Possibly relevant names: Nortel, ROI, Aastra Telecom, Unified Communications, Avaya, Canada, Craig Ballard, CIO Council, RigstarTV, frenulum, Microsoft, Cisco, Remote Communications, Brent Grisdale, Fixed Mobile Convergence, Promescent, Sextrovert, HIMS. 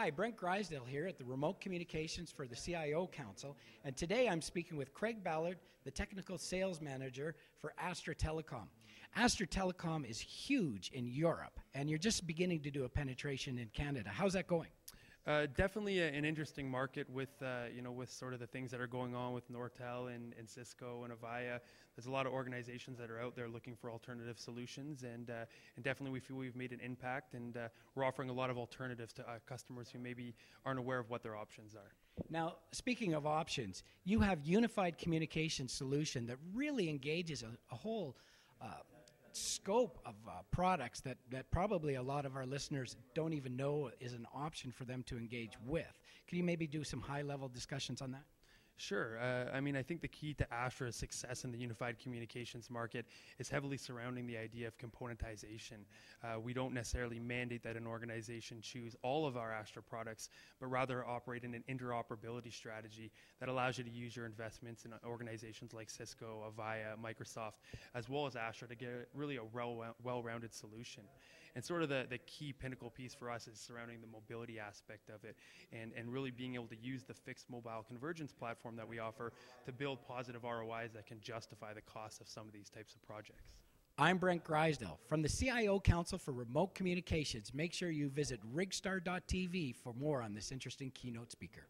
Hi, Brent Grisdale here at the Remote Communications for the CIO Council, and today I'm speaking with Craig Ballard, the Technical Sales Manager for Aastra Telecom. Aastra Telecom is huge in Europe, and you're just beginning to do a penetration in Canada. How's that going? Definitely an interesting market with, with sort of the things that are going on with Nortel and Cisco and Avaya. There's a lot of organizations that are out there looking for alternative solutions, and definitely we feel we've made an impact, and we're offering a lot of alternatives to customers who maybe aren't aware of what their options are. Now, speaking of options, you have unified communication solution that really engages a whole scope of products that probably a lot of our listeners don't even know is an option for them to engage with. Can you maybe do some high-level discussions on that? Sure. I mean, I think the key to Aastra's success in the unified communications market is heavily surrounding the idea of componentization. We don't necessarily mandate that an organization choose all of our Aastra products, but rather operate in an interoperability strategy that allows you to use your investments in organizations like Cisco, Avaya, Microsoft, as well as Aastra to get really a well-rounded solution. And sort of the key pinnacle piece for us is surrounding the mobility aspect of it, and really being able to use the fixed mobile convergence platform that we offer to build positive ROIs that can justify the cost of some of these types of projects. I'm Brent Grisdale from the CIO Council for Remote Communications. Make sure you visit RigstarTV for more on this interesting keynote speaker.